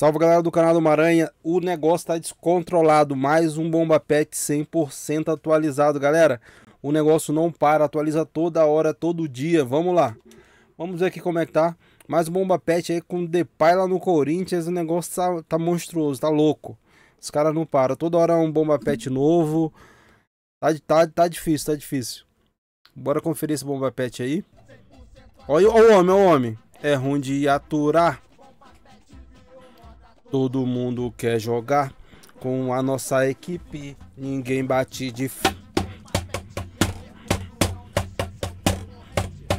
Salve galera do canal do Maranha, o negócio tá descontrolado, mais um Bomba Pet 100% atualizado, galera. O negócio não para, atualiza toda hora, todo dia, vamos lá. Vamos ver aqui como é que tá, mais um Bomba Pet aí com Depay lá no Corinthians, o negócio tá monstruoso, tá louco. Os caras não param, toda hora é um Bomba Pet novo, tá difícil, tá difícil. Bora conferir esse Bomba Pet aí. Olha o homem, olha o homem, é ruim de aturar. Todo mundo quer jogar com a nossa equipe, ninguém bate de f...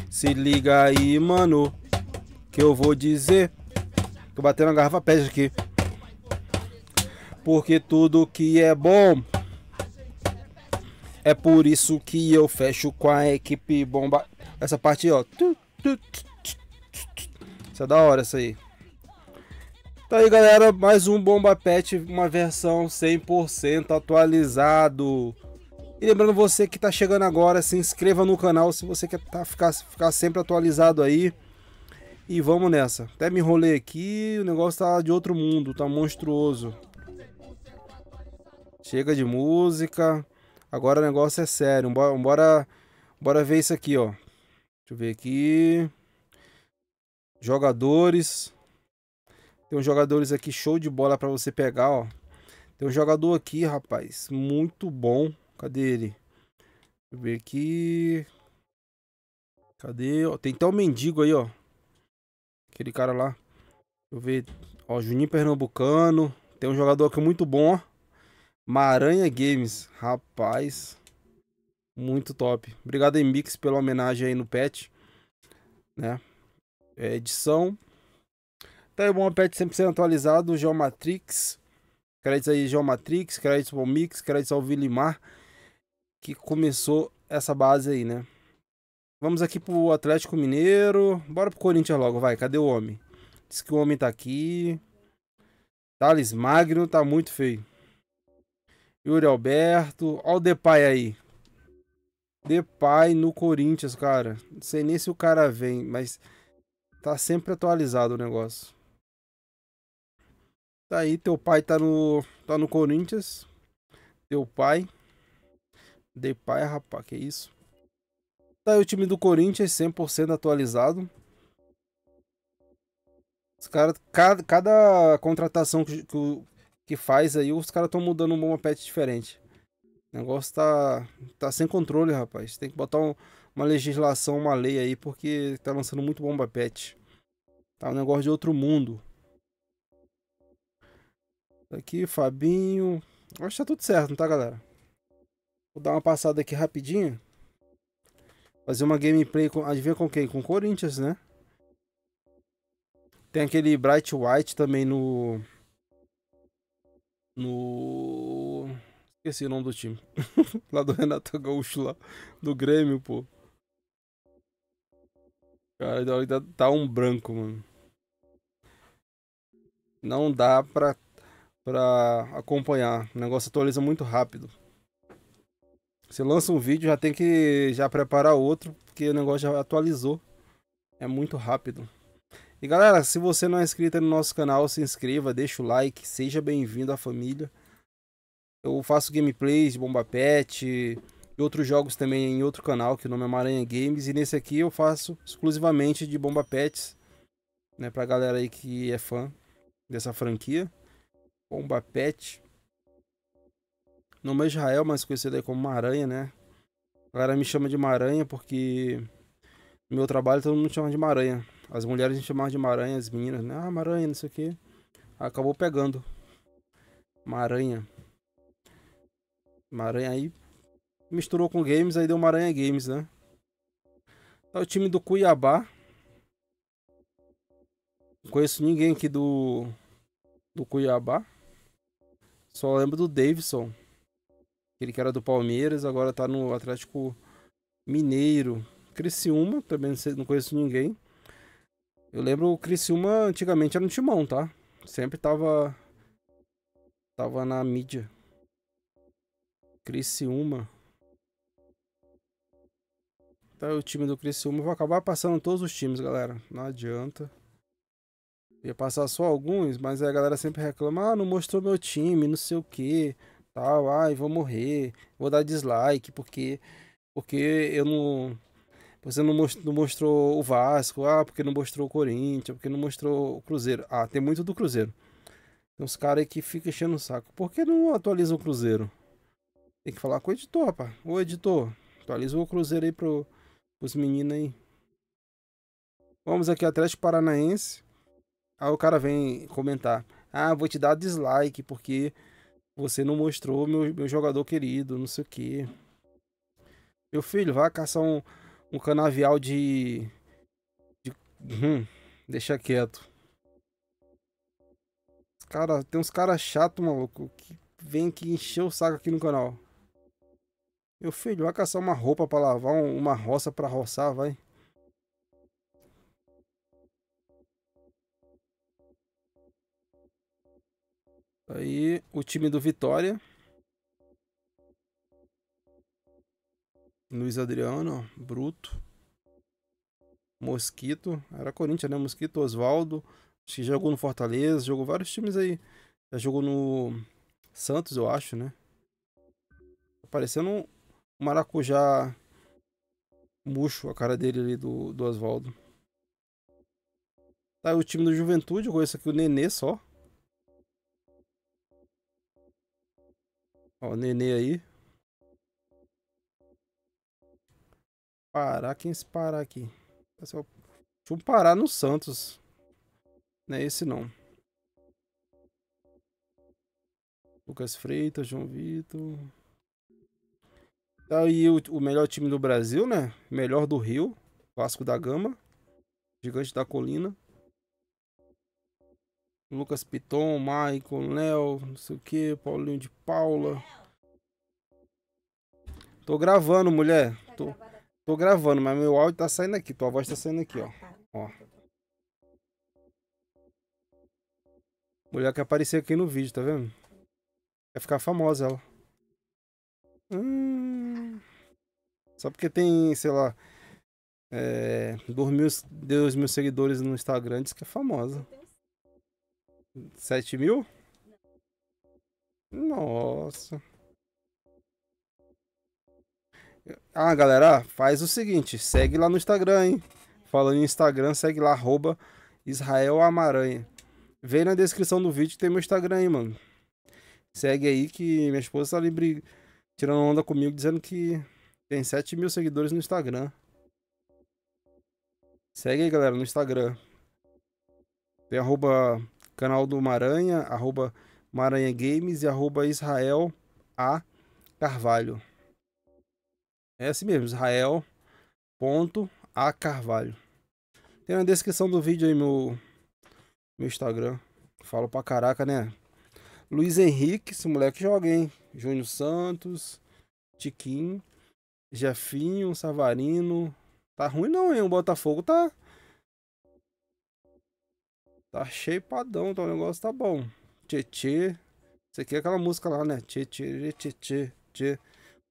Se liga aí, mano, que eu vou dizer. Tô batendo na garrafa pet aqui. Porque tudo que é bom, é por isso que eu fecho com a equipe bomba. Essa parte, ó. Isso é da hora, isso aí. Tá aí galera, mais um Bomba Pet, uma versão 100% atualizado. E lembrando você que tá chegando agora, se inscreva no canal se você quer ficar sempre atualizado aí. E vamos nessa, até me enrolei aqui, o negócio tá de outro mundo, tá monstruoso. Chega de música, agora o negócio é sério, bora ver isso aqui ó. Deixa eu ver aqui, jogadores... Tem uns jogadores aqui, show de bola pra você pegar, ó. Tem um jogador aqui, rapaz, muito bom. Cadê ele? Deixa eu ver aqui. Cadê? Ó, tem até um mendigo aí, ó. Aquele cara lá. Deixa eu ver. Ó, Juninho Pernambucano. Tem um jogador aqui muito bom, ó. Maranha Games. Rapaz, muito top. Obrigado aí, Mix, pela homenagem aí no pet. Né? É edição... Tá aí o Bomba Pet 100% atualizado, Geomatrix, créditos aí Geomatrix, créditos ao Mix, créditos ao VILIMAR, que começou essa base aí, né? Vamos aqui pro Atlético Mineiro, bora pro Corinthians logo, vai, cadê o homem? Diz que o homem tá aqui, Thales Magno, tá muito feio. Yuri Alberto, ó o Depay aí. Depay no Corinthians, cara, não sei nem se o cara vem, mas tá sempre atualizado o negócio. Tá aí, teu pai tá no Corinthians. Teu pai. Depay, rapaz, que isso. Tá aí o time do Corinthians, 100% atualizado. Os caras, cada contratação que faz aí, os caras estão mudando um Bomba Pet diferente. O negócio tá sem controle, rapaz. Tem que botar uma legislação, uma lei aí, porque tá lançando muito Bomba Pet. Tá um negócio de outro mundo. Aqui, Fabinho. Acho que tá tudo certo, não tá, galera? Vou dar uma passada aqui rapidinho. Fazer uma gameplay com... Adivinha com quem? Com o Corinthians, né? Tem aquele Bright White também no... Esqueci o nome do time. Lá do Renato Gaúcho, lá do Grêmio, pô. Cara, tá um branco, mano. Não dá pra acompanhar. O negócio atualiza muito rápido. Você lança um vídeo, já tem que já preparar outro, porque o negócio já atualizou. É muito rápido. E galera, se você não é inscrito no nosso canal, se inscreva, deixa o like, seja bem-vindo à família. Eu faço gameplays de Bomba Pet e outros jogos também em outro canal, que o nome é Maranha Games. E nesse aqui eu faço exclusivamente de Bomba Pets, né? Pra galera aí que é fã dessa franquia. Bomba Pet. Nome é Israel, mas conhecido aí como Maranha, né? A galera me chama de Maranha porque no meu trabalho todo mundo chama de Maranha. As mulheres me chamavam de Maranha, as meninas, né? Ah, Maranha, não sei o que. Acabou pegando. Maranha. Maranha aí misturou com games, aí deu Maranha Games, né? Tá o time do Cuiabá. Não conheço ninguém aqui do Cuiabá. Só lembro do Davidson. Ele que era do Palmeiras, agora tá no Atlético Mineiro. Criciúma, também não conheço ninguém. Eu lembro o Criciúma antigamente era no Timão, tá? Sempre tava na mídia. Criciúma. Tá o time do Criciúma. Vou acabar passando todos os times, galera. Não adianta. Ia passar só alguns, mas a galera sempre reclama, ah, não mostrou meu time, não sei o que, tal, ai, vou morrer, vou dar dislike, porque eu não... Você não mostrou o Vasco, ah, porque não mostrou o Corinthians, porque não mostrou o Cruzeiro. Ah, tem muito do Cruzeiro. Tem uns caras aí que ficam enchendo o saco. Por que não atualiza o Cruzeiro? Tem que falar com o editor, rapaz. Ô, editor, atualiza o Cruzeiro aí pros meninos aí. Vamos aqui, Atlético Paranaense. Aí o cara vem comentar. Ah, vou te dar dislike, porque você não mostrou meu jogador querido, não sei o quê. Meu filho, vai caçar um canavial deixa quieto. Cara, tem uns caras chatos, maluco, que vem aqui encher o saco aqui no canal. Meu filho, vai caçar uma roupa pra lavar, uma roça pra roçar, vai. Aí, o time do Vitória. Luiz Adriano, Bruto, Mosquito, era Corinthians, né? Mosquito, Osvaldo, acho que jogou no Fortaleza, jogou vários times aí. Já jogou no Santos, eu acho, né? Aparecendo um maracujá murcho, a cara dele ali do Osvaldo. Tá, o time do Juventude, eu conheço aqui o Nenê só. Ó, o Nenê aí. Parar, quem se parar aqui? Deixa eu parar no Santos. Não é esse não. Lucas Freitas, João Vitor. Tá aí o melhor time do Brasil, né? Melhor do Rio. Vasco da Gama. Gigante da Colina. Lucas Piton, Maicon, Léo, não sei o que. Paulinho de Paula. Tô gravando, mulher. Tô gravando, mas meu áudio tá saindo aqui. Tua voz tá saindo aqui, ó. Ó. Mulher que apareceu aqui no vídeo, tá vendo? Vai ficar famosa ela. Só porque tem, sei lá, 2 mil seguidores no Instagram, diz que é famosa. 7 mil? Nossa. Ah, galera, faz o seguinte, segue lá no Instagram, hein? Falando em Instagram, segue lá, @IsraelAmaranha. Vem na descrição do vídeo, tem meu Instagram aí, mano. Segue aí que minha esposa tá ali tirando onda comigo, dizendo que tem 7 mil seguidores no Instagram. Segue aí, galera, no Instagram. Tem @canal do Maranha, @Maranha Games e @Israel A Carvalho. É assim mesmo, Israel.A Carvalho. Tem na descrição do vídeo aí meu Instagram. Falo pra caraca, né? Luiz Henrique, esse moleque joga, hein? Júnior Santos, Tiquinho, Jefinho, Savarino. Tá ruim não, hein? O Botafogo tá... Tá cheipadão, tá, o negócio tá bom. Tchê. Isso aqui é aquela música lá, né? Tchê.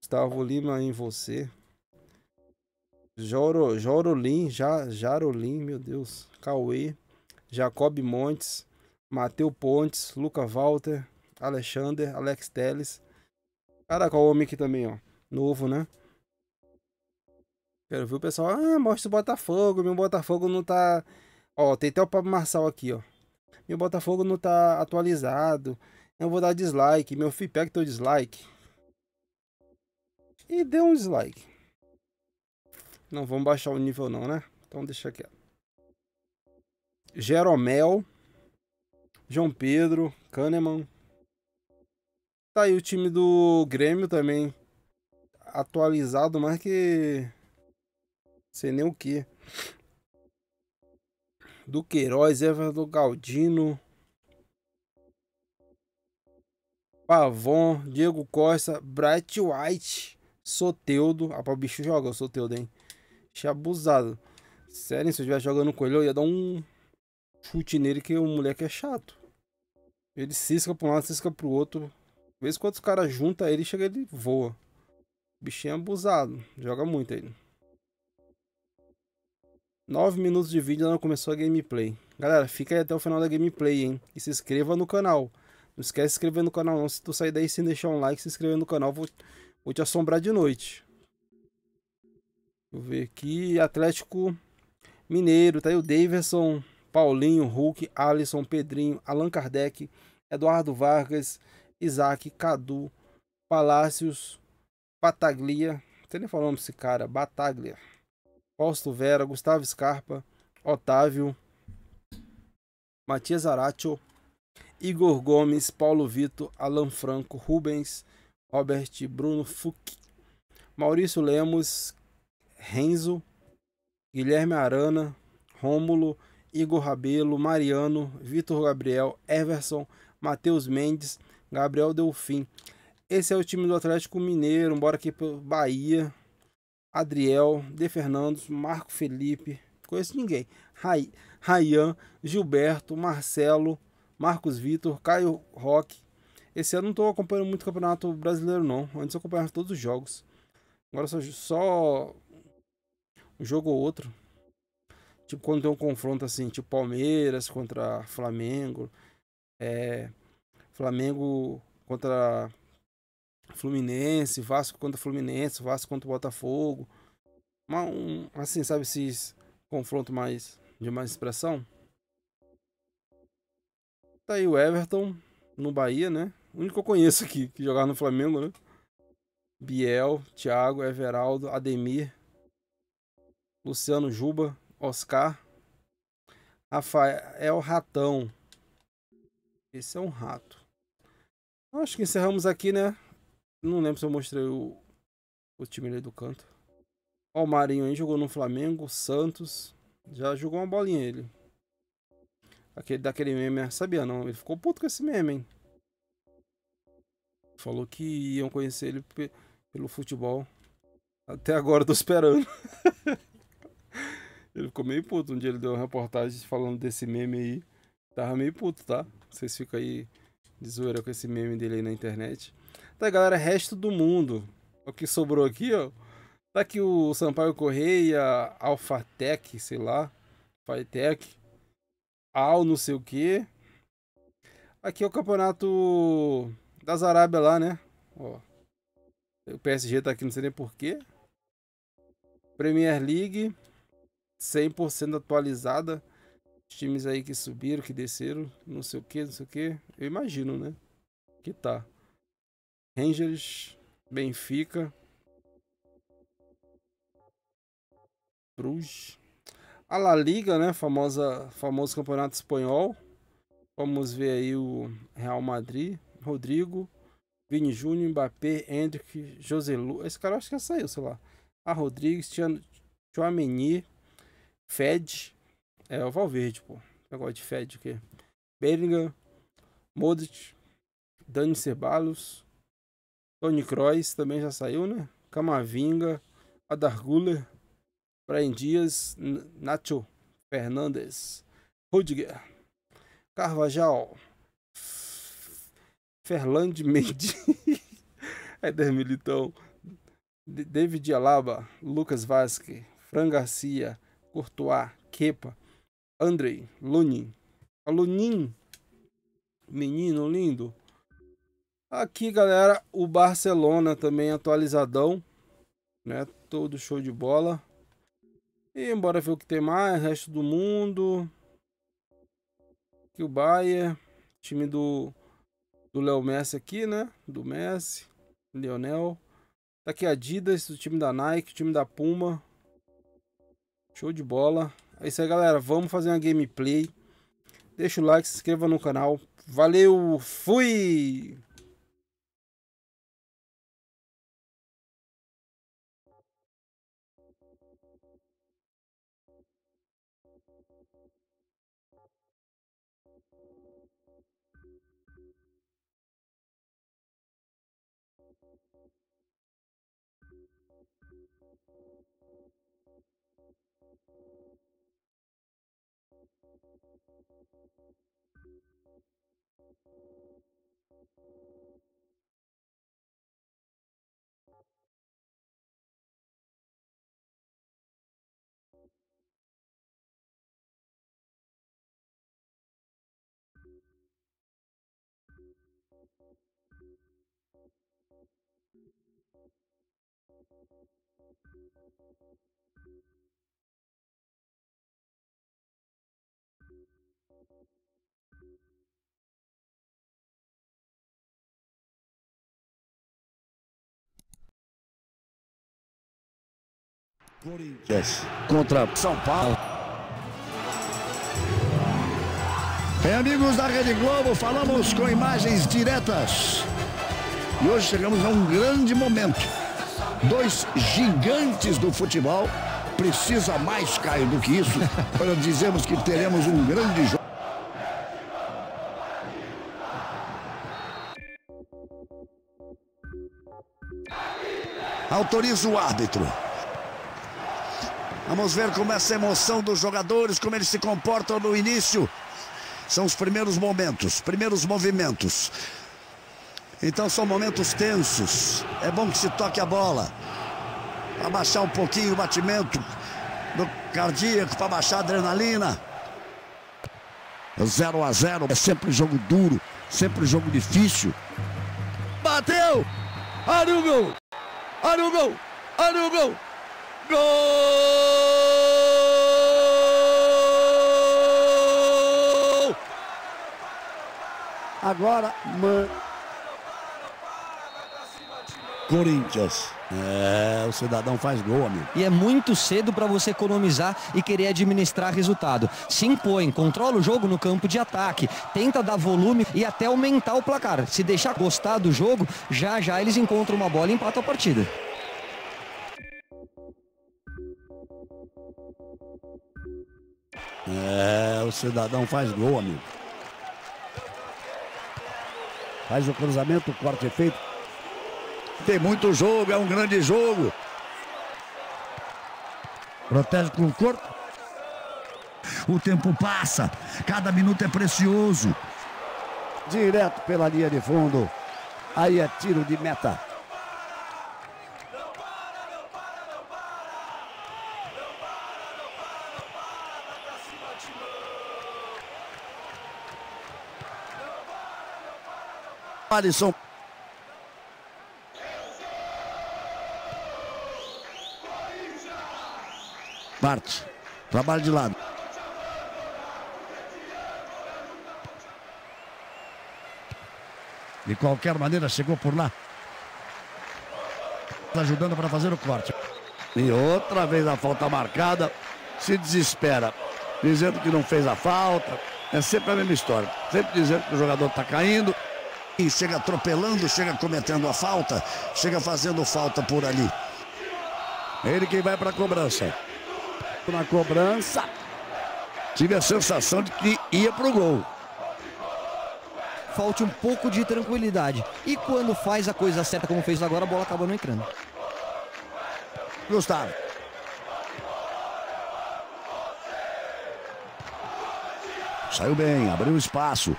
Gustavo Lima em você. Jarolim, meu Deus. Cauê. Jacob Montes. Mateu Pontes. Luca Walter. Alexander. Alex Teles. Caraca, o homem aqui também, ó. Novo, né? Quero ver o pessoal. Ah, mostra o Botafogo. Meu Botafogo não tá... Ó, tem até o Pablo Marçal aqui, ó. Meu Botafogo não tá atualizado. Eu vou dar dislike. Meu filho, pega teu dislike. E deu um dislike. Não vamos baixar o nível não, né? Então deixa aqui. Jeromel. João Pedro. Kahneman. Tá aí o time do Grêmio também. Atualizado, mas que... Sei nem o que. Do Queiroz, Everton Galdino. Pavon. Diego Costa. Bright White. Soteudo, rapaz, o bicho joga o Soteudo, hein? Bicho é abusado. Sério, se eu estivesse jogando com ele, eu ia dar um chute nele, que o moleque é chato. Ele cisca pra um lado, cisca pro outro. De vez em quando os caras juntam ele, chega ele voa. Bichinho é abusado. Joga muito ele. 9 minutos de vídeo, ainda não começou a gameplay. Galera, fica aí até o final da gameplay, hein? E se inscreva no canal. Não esquece de se inscrever no canal não. Se tu sair daí sem deixar um like, se inscrever no canal, vou te assombrar de noite. Deixa eu ver aqui. Atlético Mineiro. Tá aí o Davidson, Paulinho, Hulk, Alisson, Pedrinho, Allan Kardec, Eduardo Vargas, Isaac, Cadu, Palácios, Bataglia. Não sei nem falar o nome desse cara. Bataglia. Fausto Vera, Gustavo Scarpa, Otávio, Matias Aracho, Igor Gomes, Paulo Vitor, Alan Franco, Rubens, Robert, Bruno Fuch, Maurício Lemos, Renzo, Guilherme Arana, Rômulo, Igor Rabelo, Mariano, Vitor Gabriel, Everson, Matheus Mendes, Gabriel Delfim. Esse é o time do Atlético Mineiro. Bora aqui para Bahia. Adriel, De Fernandes, Marco Felipe, conheço ninguém. Rayan, Gilberto, Marcelo, Marcos Vitor, Caio Roque. Esse ano não estou acompanhando muito o Campeonato Brasileiro não. Antes eu acompanhava todos os jogos. Agora só um jogo ou outro. Tipo quando tem um confronto assim, tipo Palmeiras contra Flamengo, Flamengo contra Fluminense, Vasco contra Fluminense, Vasco contra Botafogo. Assim, sabe, esses confrontos de mais expressão. Tá aí o Everton no Bahia, né? O único que eu conheço aqui, que jogava no Flamengo, né? Biel, Thiago, Everaldo, Ademir, Luciano Juba, Oscar, Rafael Ratão. Esse é um rato. Acho que encerramos aqui, né? Não lembro se eu mostrei o time ali do canto. Ó, o Marinho aí jogou no Flamengo, Santos. Já jogou uma bolinha ele. Daquele meme, sabia não? Ele ficou puto com esse meme, hein? Falou que iam conhecer ele pelo futebol. Até agora eu tô esperando. Ele ficou meio puto. Um dia ele deu uma reportagem falando desse meme aí. Tava meio puto, tá? Vocês ficam aí de zoeira com esse meme dele aí na internet. Tá, galera, resto do mundo. O que sobrou aqui, ó. Tá aqui o Sampaio Correia, Alphatec, sei lá. Fitec. Al não sei o que. Aqui é o campeonato das Arábia lá, né? Ó. O PSG tá aqui, não sei nem porquê. Premier League. 100% atualizada. Os times aí que subiram, que desceram. Não sei o que, não sei o que. Eu imagino, né? Que tá. Rangers, Benfica, Bruges, a La Liga, né? Famoso campeonato espanhol. Vamos ver aí o Real Madrid, Rodrigo, Vini Júnior, Mbappé, Hendrick, Joselu. Esse cara acho que já saiu, sei lá. A Rodrigues, Tchouameni, Fed, o Valverde, pô. Negócio de Fed, o quê? Bellingham, Modric, Dani Ceballos, Toni Kroos também já saiu, né? Camavinga, Adar Güler, Brahim Dias, Nacho Fernandes, Rudiger, Carvajal, Ferland Mendy, Éder Militão, David Alaba, Lucas Vázquez, Fran Garcia, Courtois, Kepa, Andrei, Lunin. Lunin, menino lindo. Aqui, galera, o Barcelona também atualizadão, né? Todo show de bola. E bora ver o que tem mais, resto do mundo. Aqui o Bayern, time do Léo Messi aqui, né? Do Messi, Lionel. Tá aqui a Adidas, do time da Nike, time da Puma. Show de bola. É isso aí, galera, vamos fazer uma gameplay. Deixa o like, se inscreva no canal. Valeu, fui! Corinthians contra São Paulo. Bem, amigos da Rede Globo, falamos com imagens diretas. E hoje chegamos a um grande momento. Dois gigantes do futebol. Precisa mais, Caio, do que isso para dizermos que teremos um grande jogo. Autoriza o árbitro. Vamos ver como é essa emoção dos jogadores, como eles se comportam no início. São os primeiros momentos, primeiros movimentos. Então são momentos tensos. É bom que se toque a bola. Para baixar um pouquinho o batimento do cardíaco, para baixar a adrenalina. 0 a 0, é sempre jogo duro, sempre jogo difícil. Bateu! Olha o gol! Olha o gol! Olha o gol! Gol! Agora, Corinthians. É, o cidadão faz gol, amigo. E é muito cedo para você economizar e querer administrar resultado. Se impõe, controla o jogo no campo de ataque, tenta dar volume e até aumentar o placar. Se deixar gostar do jogo, já eles encontram uma bola e empatam a partida. É, o cidadão faz gol, amigo. Faz o cruzamento, o corte é feito. Tem muito jogo, é um grande jogo. Protege com o corpo. O tempo passa, cada minuto é precioso. Direto pela linha de fundo. Aí é tiro de meta. Alisson. Parte. Trabalho de lado. De qualquer maneira, chegou por lá. Está ajudando para fazer o corte. E outra vez a falta marcada. Se desespera, dizendo que não fez a falta. É sempre a mesma história. Sempre dizendo que o jogador está caindo. E chega atropelando, chega cometendo a falta, chega fazendo falta por ali. Ele quem vai para a cobrança. Na cobrança, tive a sensação de que ia para o gol. Falte um pouco de tranquilidade. E quando faz a coisa certa, como fez agora, a bola acaba não entrando. Gustavo. Saiu bem, abriu espaço.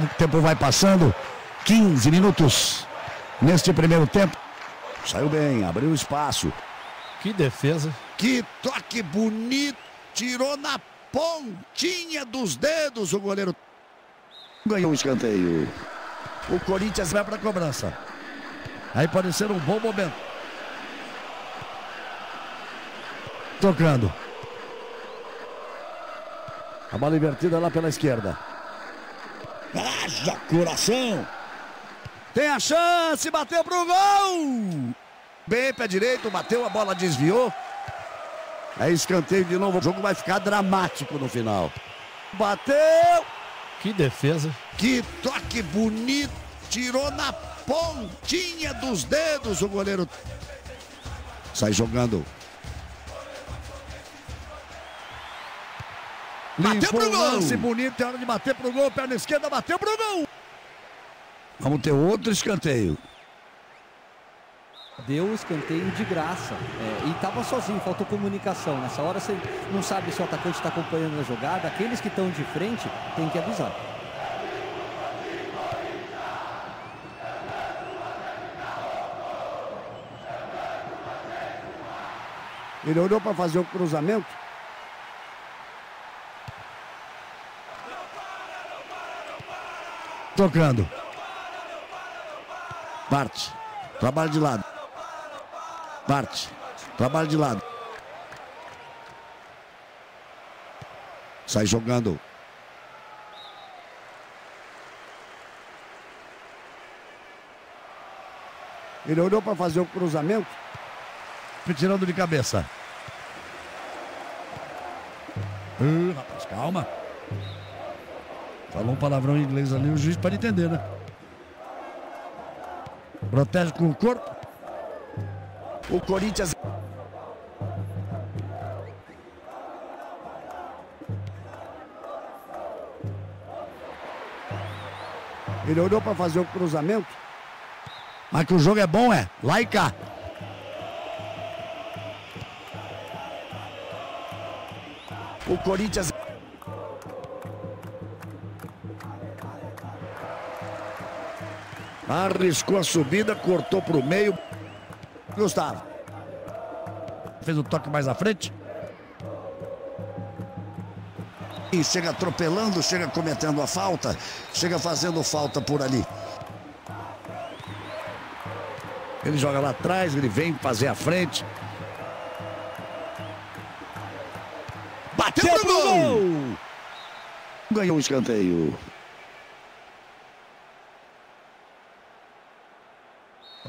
O tempo vai passando, 15 minutos neste primeiro tempo. Saiu bem, abriu espaço. Que defesa. Que toque bonito, tirou na pontinha dos dedos o goleiro. Ganhou um escanteio. O Corinthians vai para a cobrança. Aí pode ser um bom momento. Tocando. A bola invertida lá pela esquerda. Haja coração! Tem a chance, bateu pro gol! Bem, pé direito, bateu, a bola desviou. É escanteio de novo, o jogo vai ficar dramático no final. Bateu! Que defesa! Que toque bonito! Tirou na pontinha dos dedos o goleiro. Sai jogando. Bateu pro gol! Lance bonito, é hora de bater pro gol, perna esquerda, bateu pro gol! Vamos ter outro escanteio. Deu o escanteio de graça, e estava sozinho, faltou comunicação. Nessa hora você não sabe se o atacante está acompanhando a jogada, aqueles que estão de frente tem que avisar. Ele olhou para fazer o cruzamento. Tocando. Parte. Trabalho de lado. Parte. Trabalho de lado. Sai jogando. Ele olhou para fazer o cruzamento. Tirando de cabeça. Rapaz, calma. Falou um palavrão em inglês ali, o juiz para entender, né? Protege com o corpo. O Corinthians. Ele olhou para fazer o cruzamento. Mas que o jogo é bom, é? Lá e cá. O Corinthians. Arriscou a subida, cortou para o meio. Gustavo. Fez o toque mais à frente. E chega atropelando, chega cometendo a falta. Chega fazendo falta por ali. Ele joga lá atrás, ele vem fazer a frente. Bateu pro gol! Ganhou um escanteio.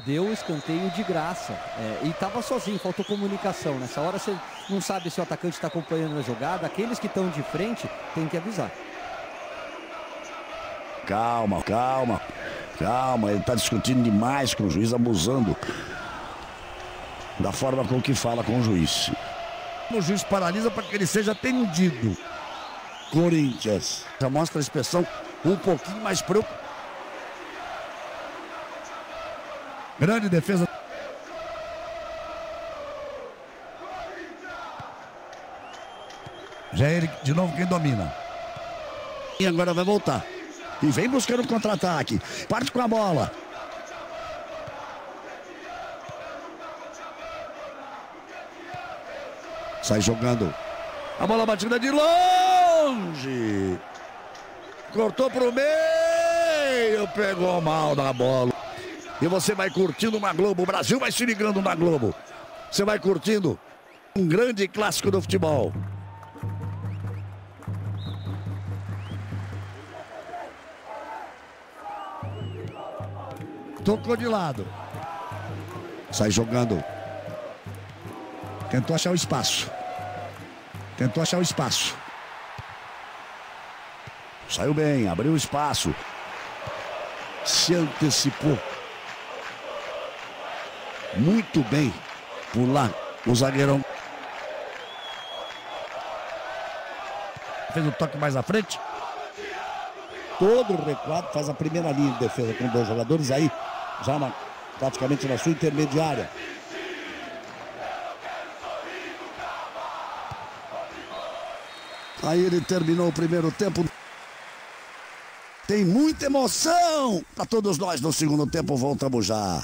Deu o escanteio de graça. E estava sozinho, faltou comunicação. Nessa hora você não sabe se o atacante está acompanhando a jogada. Aqueles que estão de frente tem que avisar. Calma, calma. Calma, ele está discutindo demais com o juiz, abusando da forma com que fala com o juiz. O juiz paralisa para que ele seja atendido. Corinthians. Já mostra a expressão um pouquinho mais preocupada. Grande defesa. Já é ele de novo quem domina. E agora vai voltar. E vem buscando um contra-ataque. Parte com a bola. Sai jogando. A bola batida de longe. Cortou pro meio. Pegou mal na bola. E você vai curtindo na Globo. O Brasil vai se ligando na Globo. Você vai curtindo um grande clássico do futebol. Tocou de lado. Sai jogando. Tentou achar o espaço. Tentou achar o espaço. Saiu bem, abriu o espaço. Se antecipou. Muito bem por lá o zagueirão. Fez um toque mais à frente. Todo o recuado faz a primeira linha de defesa com dois jogadores aí. Já praticamente na sua intermediária. Aí ele terminou o primeiro tempo. Tem muita emoção para todos nós no segundo tempo. Voltamos já.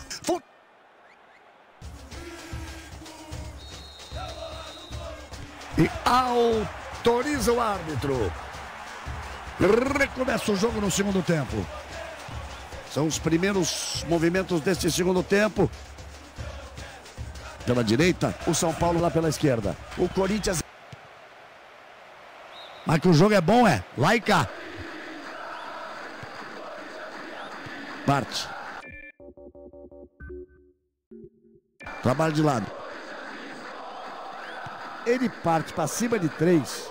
E autoriza o árbitro. Recomeça o jogo no segundo tempo. São os primeiros movimentos deste segundo tempo. Pela direita, o São Paulo lá pela esquerda. O Corinthians. Mas que o jogo é bom, é? Lá e cá. Parte. Trabalho de lado. Ele parte para cima de três.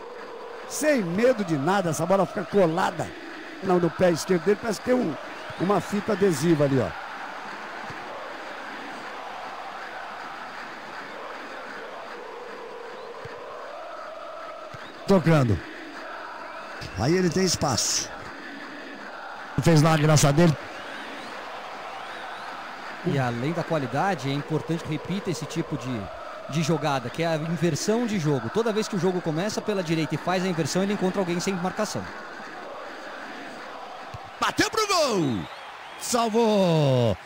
Sem medo de nada, essa bola fica colada. Não, no pé esquerdo dele parece que tem uma fita adesiva ali, ó. Tocando. Aí ele tem espaço. Fez lá a graça dele. E além da qualidade, é importante que repita esse tipo de jogada, que é a inversão de jogo. Toda vez que o jogo começa pela direita e faz a inversão, ele encontra alguém sem marcação. Bateu pro gol! Salvou!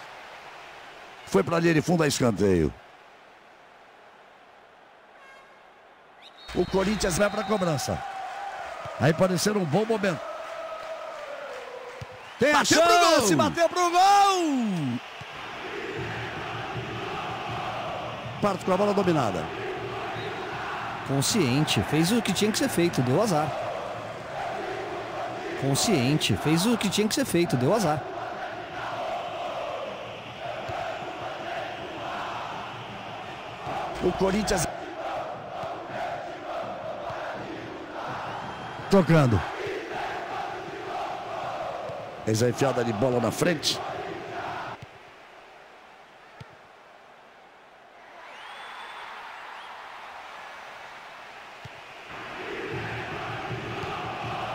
Foi pra linha de fundo, a escanteio. O Corinthians vai pra cobrança. Aí pode ser um bom momento. Tem a chance, bateu pro gol! Parte com a bola dominada. Consciente, fez o que tinha que ser feito, deu azar. Consciente, fez o que tinha que ser feito, deu azar. O Corinthians... tocando. Eis a enfiada de bola na frente.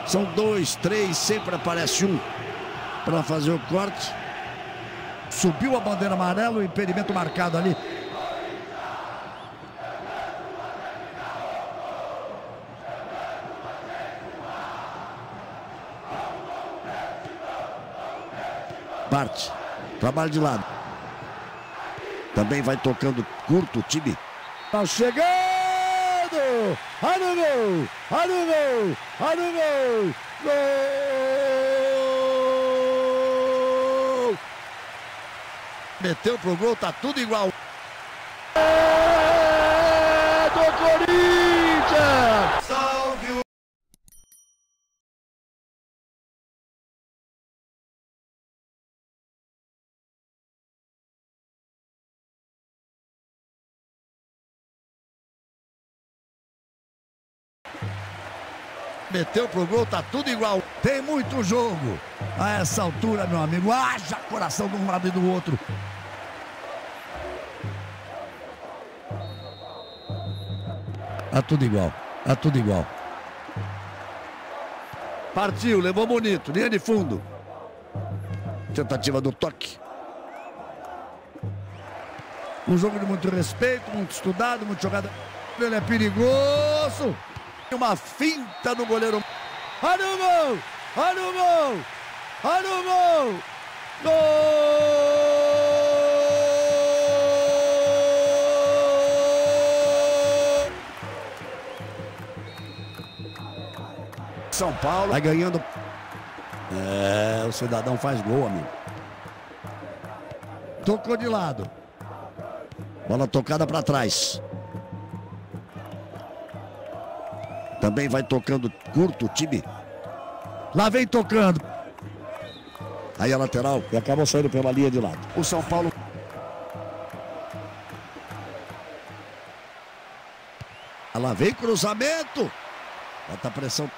São dois, três, sempre aparece um para fazer o corte. Subiu a bandeira amarela, o impedimento marcado ali. Parte, trabalho de lado. Também vai tocando curto o time. Tá chegando! Olha o gol! Olha o gol! Olha o gol! Gol! Meteu pro gol, tá tudo igual. É do Corinthians! Salve o... Meteu pro gol, tá tudo igual. Tem muito jogo a essa altura, meu amigo. Haja coração de um lado e do outro. Tá tudo igual, tá tudo igual. Partiu, levou bonito, linha de fundo. Tentativa do toque. Um jogo de muito respeito, muito estudado, muito jogado. Ele é perigoso. Uma finta no goleiro. Olha o gol! Olha o gol! Olha o gol! Gol! São Paulo vai ganhando. É, o cidadão faz gol, amigo. Tocou de lado. Bola tocada para trás. Também vai tocando curto o time. Lá vem tocando. Aí a lateral e acabou saindo pela linha de lado. O São Paulo. Lá vem cruzamento. Bota pressão.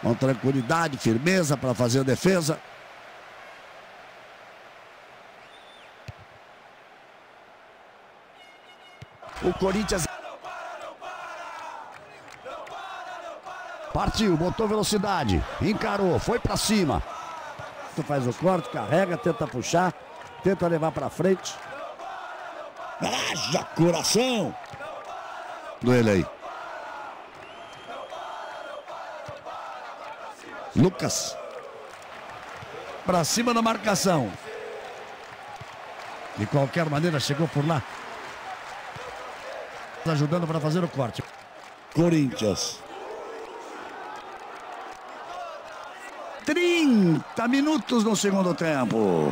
Com tranquilidade, firmeza para fazer a defesa. O Corinthians... partiu, botou velocidade, encarou, foi pra cima. Tu faz o corte, carrega, tenta puxar, tenta levar pra frente. Haja coração! Doele aí. Lucas. Pra cima na marcação. De qualquer maneira, chegou por lá. Tá ajudando pra fazer o corte. Corinthians. 30 minutos no segundo tempo.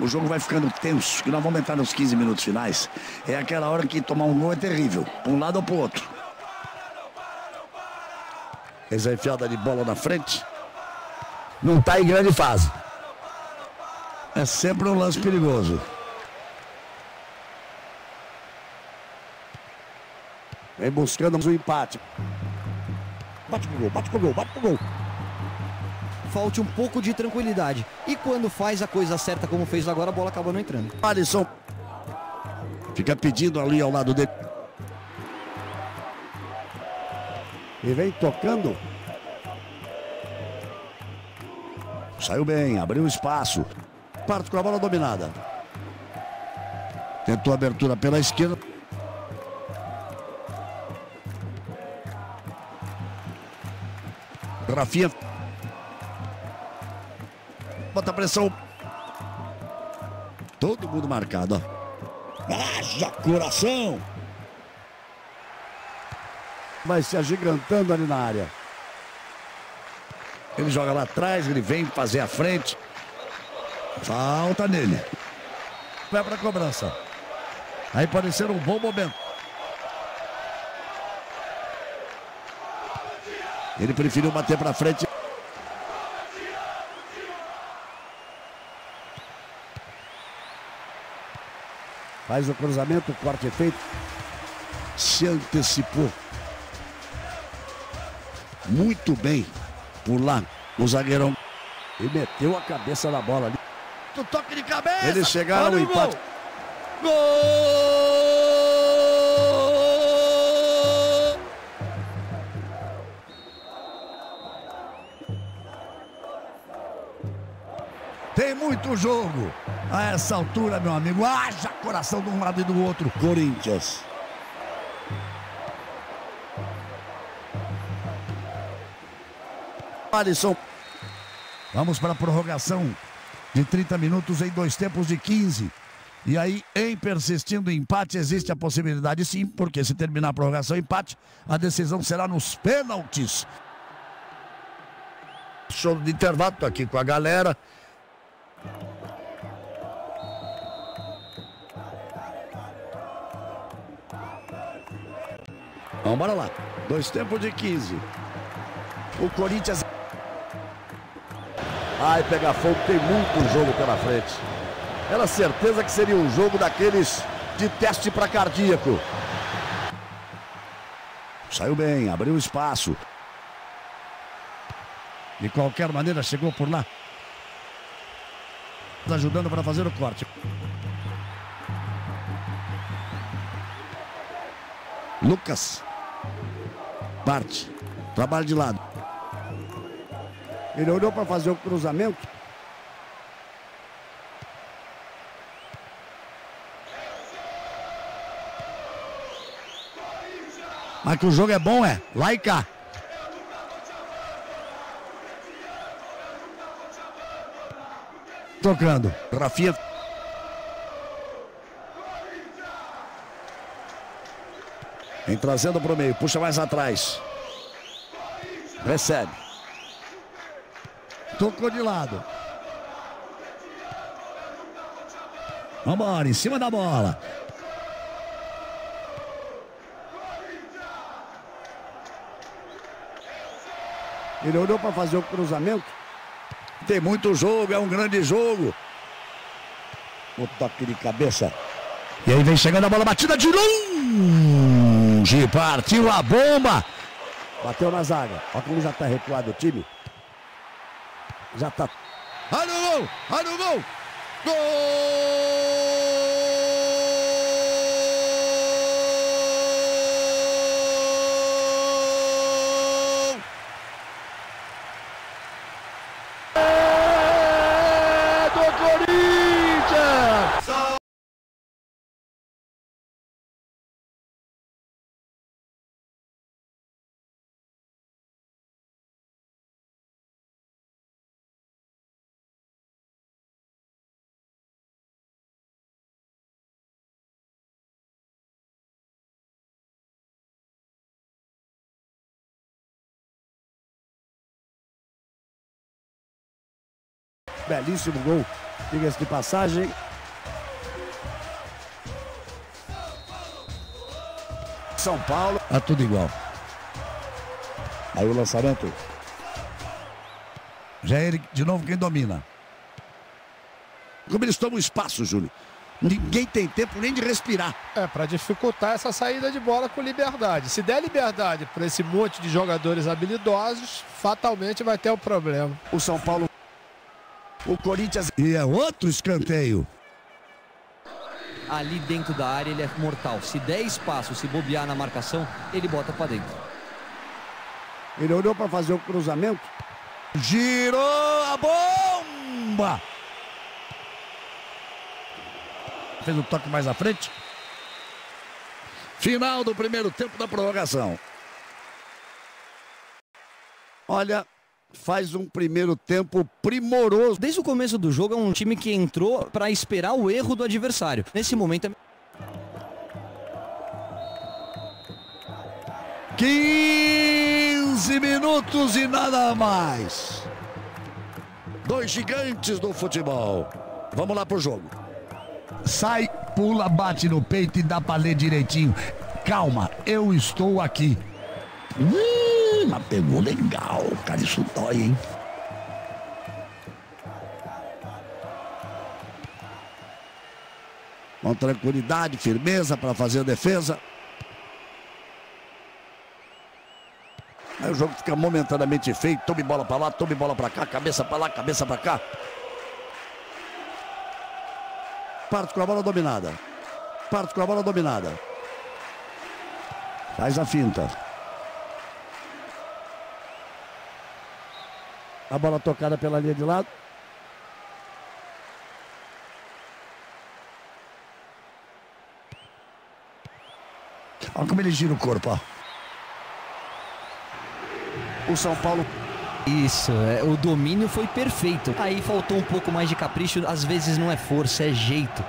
O jogo vai ficando tenso, que nós vamos entrar nos 15 minutos finais. É aquela hora que tomar um gol é terrível, para um lado ou para o outro. Essa enfiada de bola na frente. Não está em grande fase. É sempre um lance perigoso. Vem buscando um empate. Bate pro gol, bate pro gol, bate pro gol. Falte um pouco de tranquilidade. E quando faz a coisa certa, como fez agora, a bola acaba não entrando. Alisson fica pedindo ali ao lado dele. E vem tocando. Saiu bem, abriu espaço. Parte com a bola dominada. Tentou a abertura pela esquerda. Rafinha. Bota pressão. Todo mundo marcado, ó. Haja coração! Vai se agigantando ali na área. Ele joga lá atrás, ele vem fazer a frente. Falta nele. Vai para a cobrança. Aí pode ser um bom momento. Ele preferiu bater para frente. Faz o cruzamento, o corte é feito. Se antecipou. Muito bem por lá o zagueirão. E meteu a cabeça na bola ali. Do toque de cabeça. Eles chegaram ao empate. Gol! Gol! Tem muito jogo. A essa altura, meu amigo, haja coração de um lado e do outro. Corinthians. Alisson. Vamos para a prorrogação de 30 minutos em dois tempos de 15. E aí, em persistindo o empate, existe a possibilidade sim, porque se terminar a prorrogação empate, a decisão será nos pênaltis. Show de intervalo, tô aqui com a galera. Vamos bora lá. Dois tempos de 15. O Corinthians... Ai, pega fogo, tem muito jogo pela frente. Era certeza que seria um jogo daqueles de teste para cardíaco. Saiu bem, abriu espaço. De qualquer maneira, chegou por lá. Tá ajudando para fazer o corte. Lucas. Parte. Trabalho de lado. Ele olhou para fazer o cruzamento. Mas que o jogo é bom, é. Lá e cá. Tocando. Rafinha. Vem trazendo para o meio. Puxa mais atrás. Recebe. Tocou de lado. Vambora, em cima da bola. Ele olhou para fazer o cruzamento. Tem muito jogo, é um grande jogo. O toque de cabeça. E aí vem chegando a bola batida de longe. Partiu a bomba. Bateu na zaga. Olha como já está recuado o time. Já tá. Olha o gol! Olha o gol! Gol! É do Corinthians! Belíssimo gol, diga-se de passagem. São Paulo. Tá tudo igual. Aí o lançamento. Já é ele de novo quem domina. Como eles tomam espaço, Júlio. Ninguém tem tempo nem de respirar. É, para dificultar essa saída de bola com liberdade. Se der liberdade para esse monte de jogadores habilidosos, fatalmente vai ter um problema. O São Paulo. O Corinthians... E é outro escanteio. Ali dentro da área ele é mortal. Se der espaço, se bobear na marcação, ele bota pra dentro. Ele olhou pra fazer o cruzamento. Girou a bomba! Fez um toque mais à frente. Final do primeiro tempo da prorrogação. Olha... Faz um primeiro tempo primoroso. Desde o começo do jogo é um time que entrou para esperar o erro do adversário. Nesse momento... 15 15 minutos e nada mais. Dois gigantes do futebol. Vamos lá pro jogo. Sai, pula, bate no peito e dá pra ler direitinho. Calma, eu estou aqui. Mas pegou legal, cara, isso dói, hein? Com tranquilidade, firmeza para fazer a defesa. Aí o jogo fica momentaneamente feio. Tome bola para lá, tome bola para cá, cabeça para lá, cabeça para cá. Parte com a bola dominada. Parte com a bola dominada. Faz a finta. A bola tocada pela linha de lado. Olha como ele gira o corpo, ó. O São Paulo... Isso, o domínio foi perfeito. Aí faltou um pouco mais de capricho, às vezes não é força, é jeito.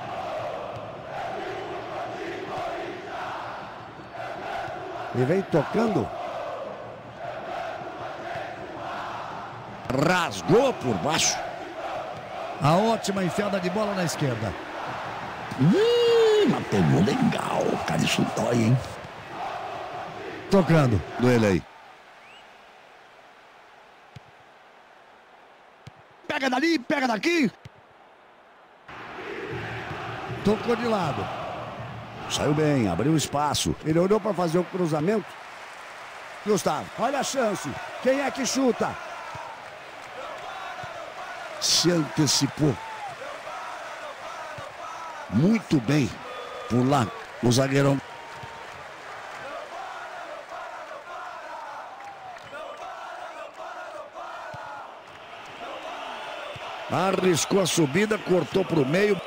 Ele vem tocando. Rasgou por baixo. A ótima enfiada de bola na esquerda. Mas pegou legal, cara, isso dói, hein? Tocando. Duelo aí. Pega dali, pega daqui. Tocou de lado. Saiu bem, abriu espaço. Ele olhou para fazer o cruzamento. Gustavo, olha a chance. Quem é que chuta? Se antecipou. Muito bem. Por lá, o zagueirão. Arriscou a subida, cortou para o meio.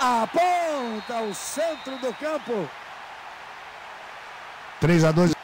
Aponta o centro do campo. 3-2.